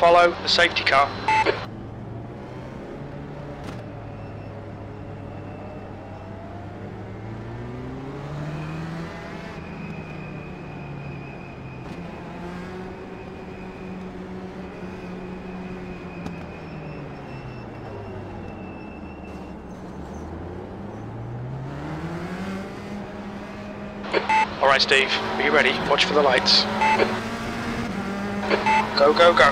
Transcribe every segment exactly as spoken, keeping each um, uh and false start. Follow the safety car. Alright Steve, be ready, watch for the lights. Go, go, go.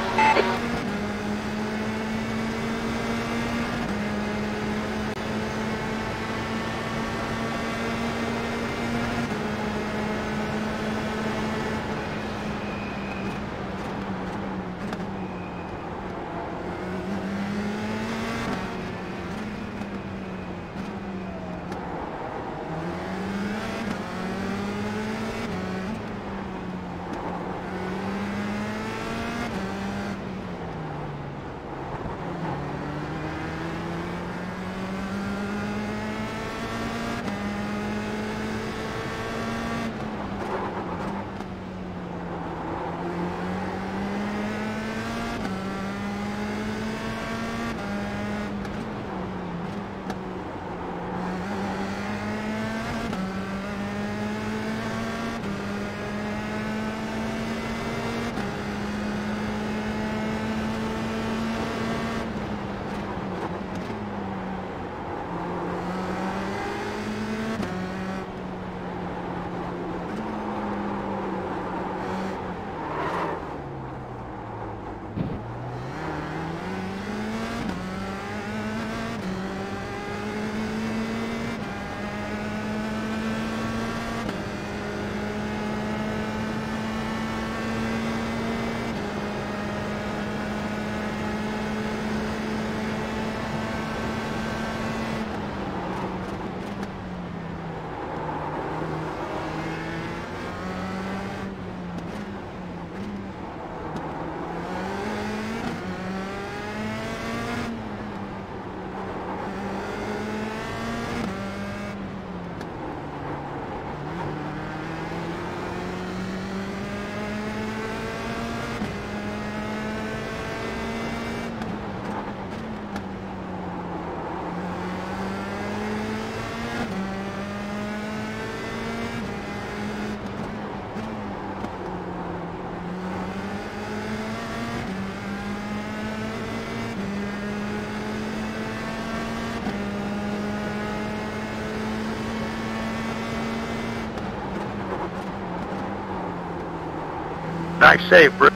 Nice save, bro.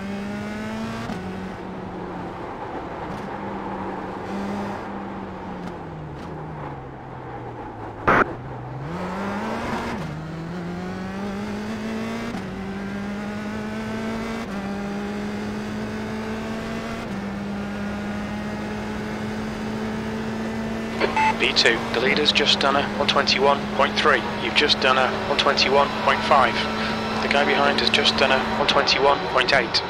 V two, the leader's just done a one twenty-one point three. You've just done a one twenty-one point five. The guy behind has just done a one twenty-one point eight.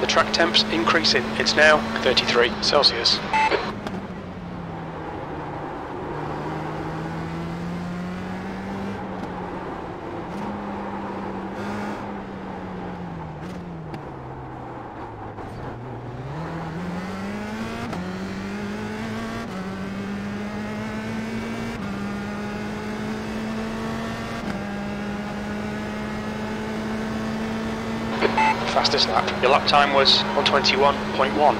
The track temp's increasing, it's now thirty-three Celsius. Fastest lap. Your lap time was one twenty-one point one.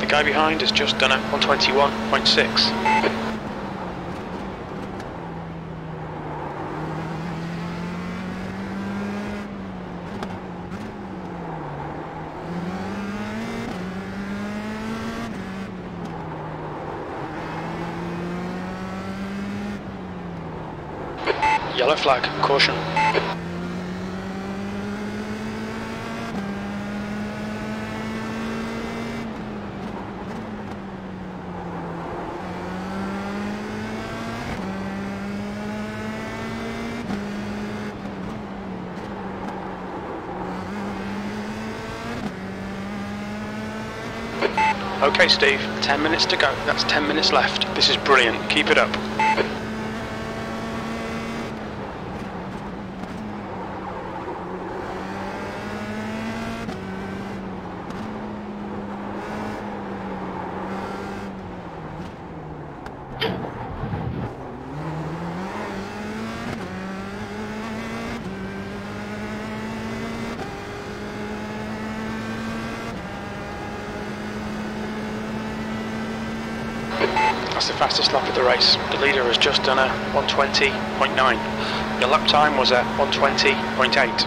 The guy behind has just done a one twenty-one point six. Yellow flag, caution. Okay Steve, ten minutes to go, that's ten minutes left. This is brilliant, keep it up. That's the fastest lap of the race. The leader has just done a one twenty point nine. Your lap time was a one twenty point eight.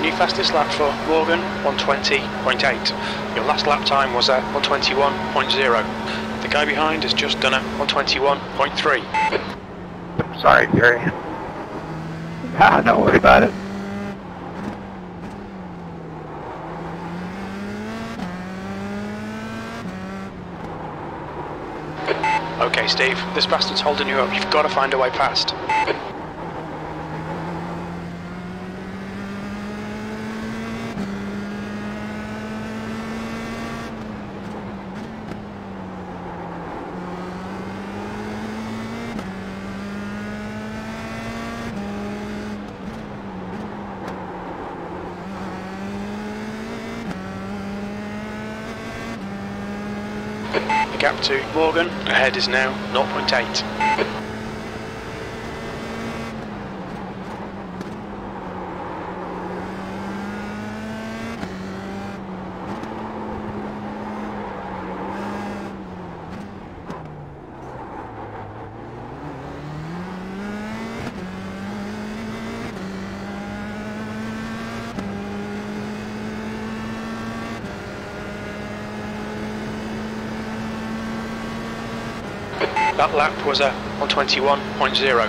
New fastest lap for Morgan, one twenty point eight. Your last lap time was at one twenty-one point zero. The guy behind has just done a one twenty-one point three. Sorry, Gary. Ah, don't worry about it. Okay, Steve, this bastard's holding you up. You've got to find a way past. Gap to Morgan, ahead is now zero point eight. That lap was a one twenty-one point zero.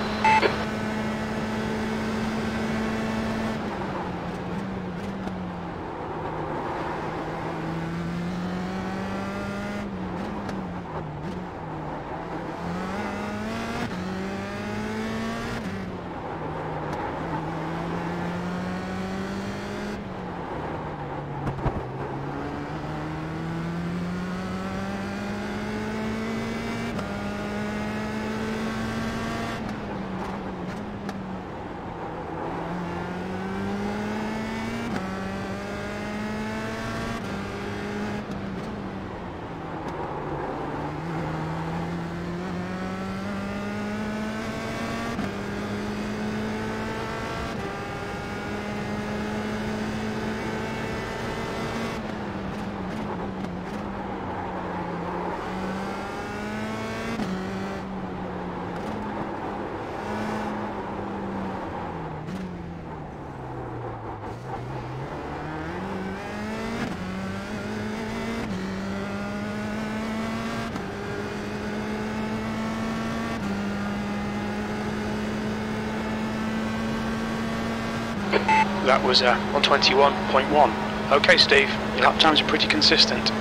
that was uh, one twenty-one point one. Okay, Steve, your lap times are pretty consistent. The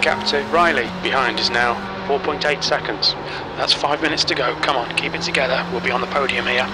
captain, Riley, behind is now four point eight seconds. That's five minutes to go. Come on, keep it together. We'll be on the podium here.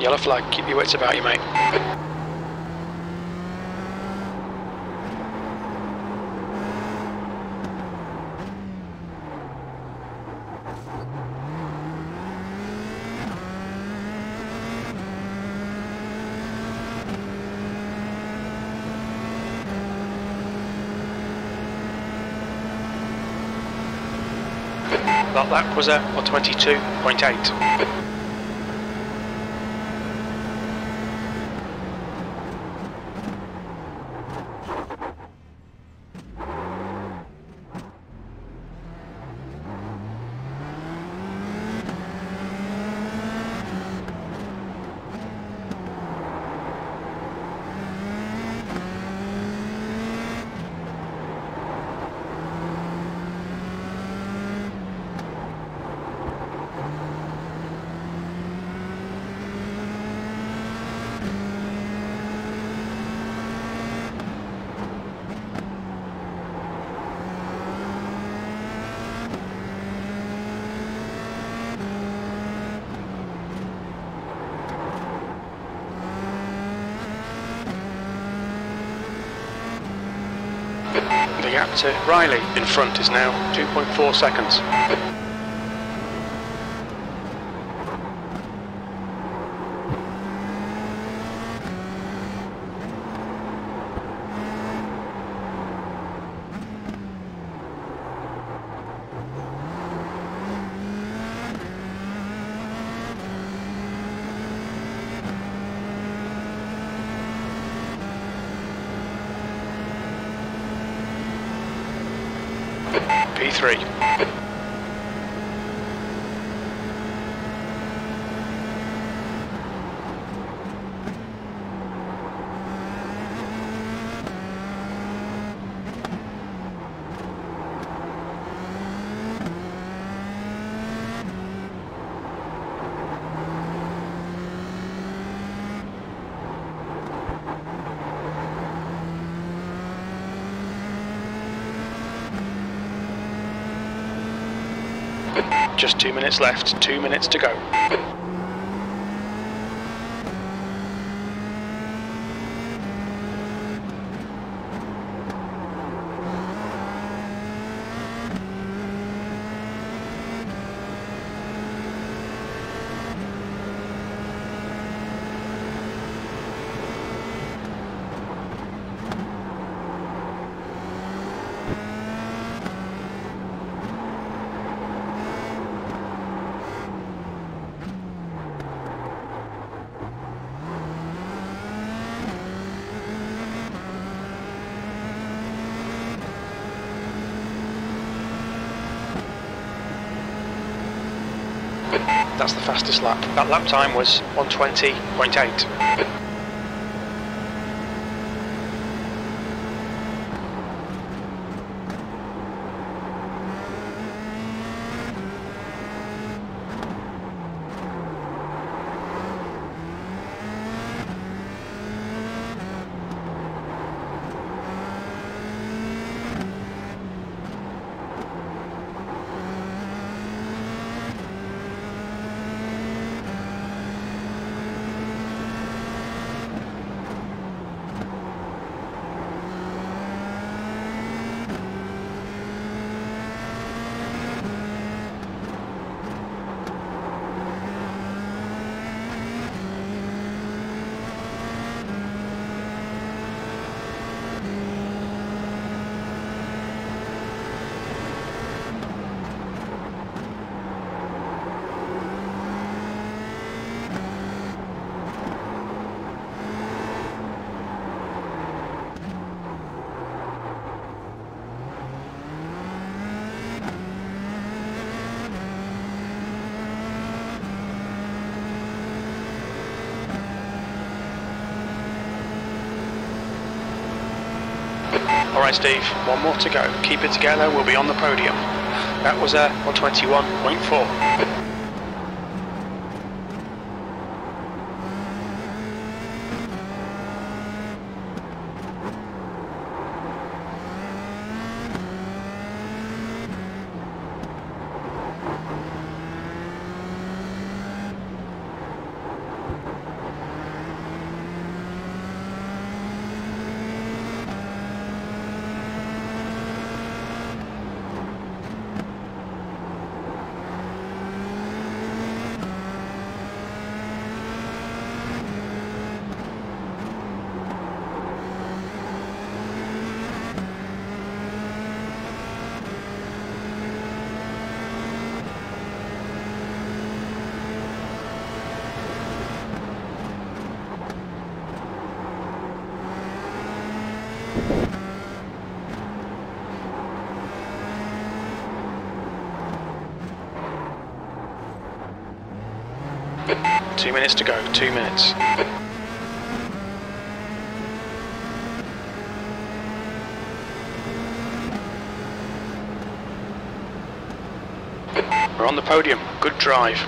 Yellow flag, keep your wits about you, mate. That lap was a one twenty-two point eight. Gap to Riley in front is now two point four seconds. P three. Just two minutes left, two minutes to go. That's the fastest lap. That lap time was one twenty point eight. All right, Steve, one more to go. Keep it together, we'll be on the podium. That was a one twenty-one point four. Two minutes to go, two minutes. We're on the podium, good drive.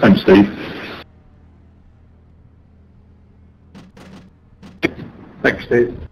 Thanks, Steve. Thanks, Steve.